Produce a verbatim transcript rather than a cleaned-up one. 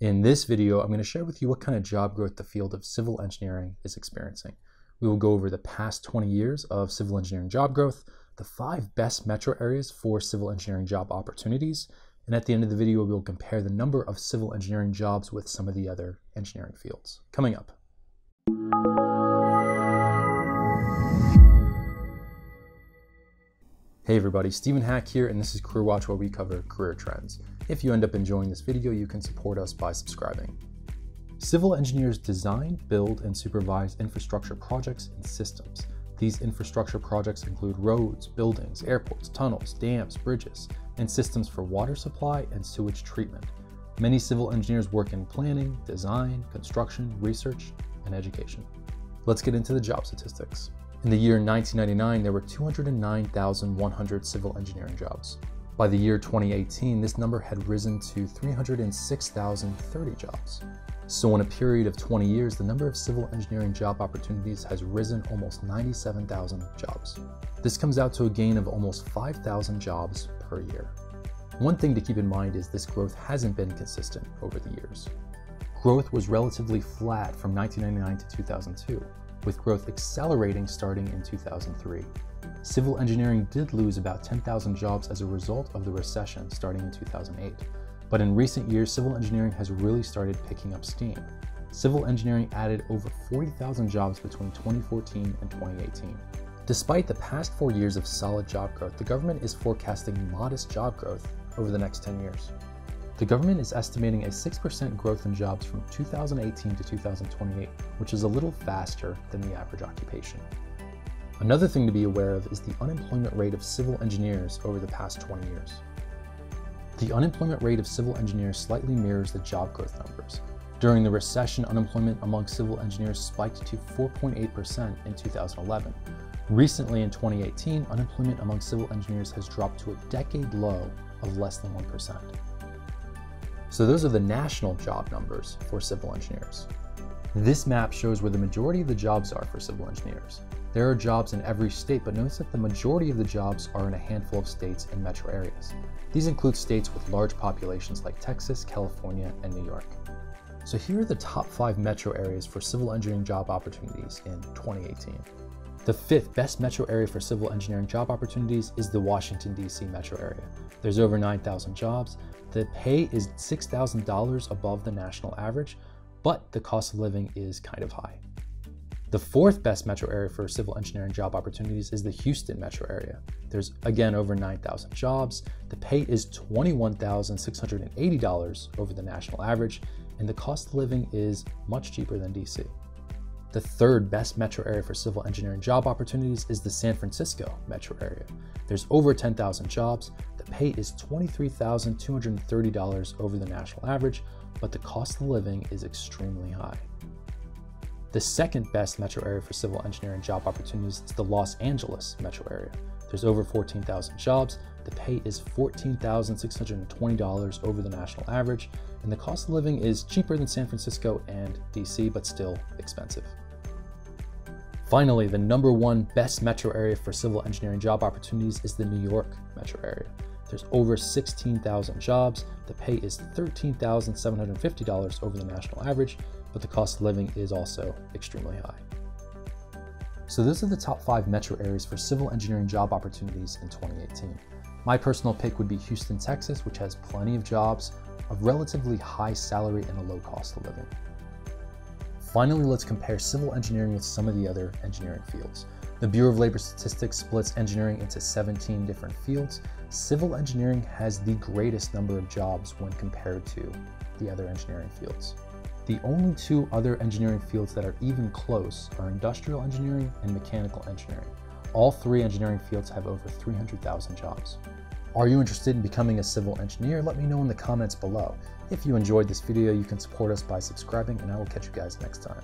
In this video, I'm going to share with you what kind of job growth the field of civil engineering is experiencing. We will go over the past twenty years of civil engineering job growth, the five best metro areas for civil engineering job opportunities, and at the end of the video, we will compare the number of civil engineering jobs with some of the other engineering fields. Coming up. Hey everybody, Stephen Hack here, and this is CareerWatch, where we cover career trends. If you end up enjoying this video, you can support us by subscribing. Civil engineers design, build, and supervise infrastructure projects and systems. These infrastructure projects include roads, buildings, airports, tunnels, dams, bridges, and systems for water supply and sewage treatment. Many civil engineers work in planning, design, construction, research, and education. Let's get into the job statistics. In the year nineteen ninety-nine, there were two hundred nine thousand one hundred civil engineering jobs. By the year twenty eighteen, this number had risen to three hundred six thousand thirty jobs. So in a period of twenty years, the number of civil engineering job opportunities has risen almost ninety-seven thousand jobs. This comes out to a gain of almost five thousand jobs per year. One thing to keep in mind is this growth hasn't been consistent over the years. Growth was relatively flat from nineteen ninety-nine to two thousand two, with growth accelerating starting in two thousand three. Civil engineering did lose about ten thousand jobs as a result of the recession starting in two thousand eight. But in recent years, civil engineering has really started picking up steam. Civil engineering added over forty thousand jobs between twenty fourteen and twenty eighteen. Despite the past four years of solid job growth, the government is forecasting modest job growth over the next ten years. The government is estimating a six percent growth in jobs from two thousand eighteen to two thousand twenty-eight, which is a little faster than the average occupation. Another thing to be aware of is the unemployment rate of civil engineers over the past twenty years. The unemployment rate of civil engineers slightly mirrors the job growth numbers. During the recession, unemployment among civil engineers spiked to four point eight percent in two thousand eleven. Recently, in twenty eighteen, unemployment among civil engineers has dropped to a decade low of less than one percent. So those are the national job numbers for civil engineers. This map shows where the majority of the jobs are for civil engineers. There are jobs in every state, but notice that the majority of the jobs are in a handful of states and metro areas. These include states with large populations like Texas, California, and New York. So here are the top five metro areas for civil engineering job opportunities in twenty eighteen. The fifth best metro area for civil engineering job opportunities is the Washington, D C metro area. There's over nine thousand jobs. The pay is six thousand dollars above the national average, but the cost of living is kind of high. The fourth best metro area for civil engineering job opportunities is the Houston metro area. There's again over nine thousand jobs. The pay is twenty-one thousand six hundred eighty dollars over the national average, and the cost of living is much cheaper than D C. The third best metro area for civil engineering job opportunities is the San Francisco metro area. There's over ten thousand jobs. The pay is twenty-three thousand two hundred thirty dollars over the national average, but the cost of living is extremely high. The second best metro area for civil engineering job opportunities is the Los Angeles metro area. There's over fourteen thousand jobs. The pay is fourteen thousand six hundred twenty dollars over the national average, and the cost of living is cheaper than San Francisco and D C, but still expensive. Finally, the number one best metro area for civil engineering job opportunities is the New York metro area. There's over sixteen thousand jobs. The pay is thirteen thousand seven hundred fifty dollars over the national average, but the cost of living is also extremely high. So those are the top five metro areas for civil engineering job opportunities in twenty eighteen. My personal pick would be Houston, Texas, which has plenty of jobs, a relatively high salary, and a low cost of living. Finally, let's compare civil engineering with some of the other engineering fields. The Bureau of Labor Statistics splits engineering into seventeen different fields. Civil engineering has the greatest number of jobs when compared to the other engineering fields. The only two other engineering fields that are even close are industrial engineering and mechanical engineering. All three engineering fields have over three hundred thousand jobs. Are you interested in becoming a civil engineer? Let me know in the comments below. If you enjoyed this video, you can support us by subscribing, and I will catch you guys next time.